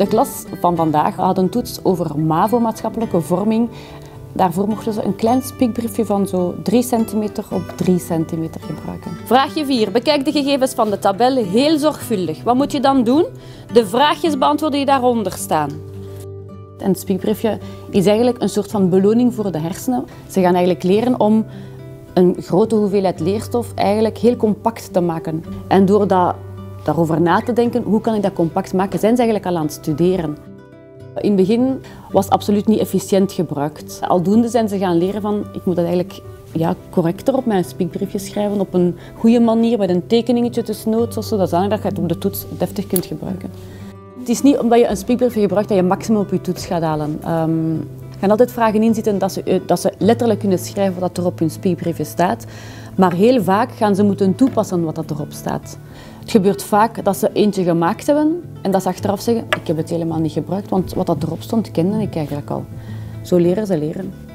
De klas van vandaag had een toets over MAVO, maatschappelijke vorming. Daarvoor mochten ze een klein spiekbriefje van zo 3 centimeter op 3 centimeter gebruiken. Vraagje 4. Bekijk de gegevens van de tabel heel zorgvuldig. Wat moet je dan doen? De vraagjes beantwoorden die daaronder staan. En het spiekbriefje is eigenlijk een soort van beloning voor de hersenen. Ze gaan eigenlijk leren om een grote hoeveelheid leerstof eigenlijk heel compact te maken. En door daarover na te denken, hoe kan ik dat compact maken, zijn ze eigenlijk al aan het studeren. In het begin was het absoluut niet efficiënt gebruikt. Aldoende zijn ze gaan leren van, ik moet dat eigenlijk correcter op mijn spiekbriefje schrijven, op een goede manier, met een tekeningetje tussennoods, zodat je het op de toets deftig kunt gebruiken. Het is niet omdat je een spiekbriefje gebruikt dat je maximum op je toets gaat halen. Er gaan altijd vragen in zitten dat ze letterlijk kunnen schrijven wat er op hun spiekbriefje staat. Maar heel vaak gaan ze moeten toepassen wat erop staat. Het gebeurt vaak dat ze eentje gemaakt hebben en dat ze achteraf zeggen, ik heb het helemaal niet gebruikt, want wat erop stond kende ik eigenlijk al. Zo leren ze leren.